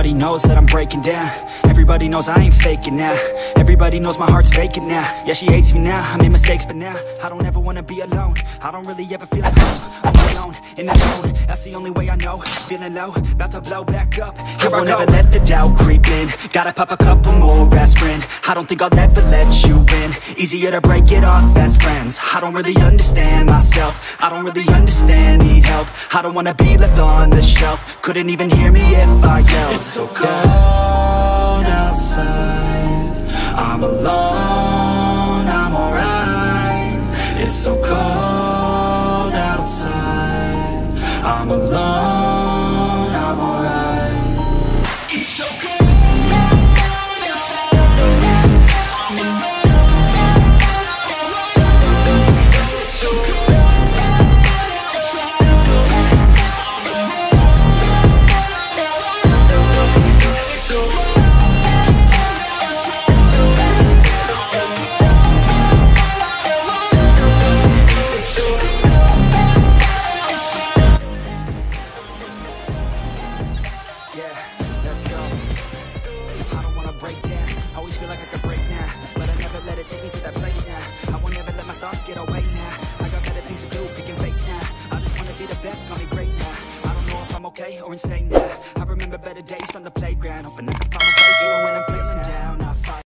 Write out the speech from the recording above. Everybody knows that I'm breaking down. Everybody knows I ain't faking now. Everybody knows my heart's vacant now. Yeah, she hates me now, I made mistakes, but now I don't ever wanna be alone. I don't really ever feel at home. I'm alone, in the zone, that's the only way I know. Feeling low, about to blow back up. Here I never let the doubt creep in. Gotta pop a couple more aspirin. I don't think I'll ever let you in. Easier to break it off as friends. I don't really understand myself. I don't really understand, need help. I don't wanna be left on the shelf. Couldn't even hear me if I yelled. It's so cold outside, I'm alone, I'm alright. It's so cold outside, I'm alone, I'm alright. It's so cold. Or insane, yeah. I remember better days on the playground, hoping I could find a way to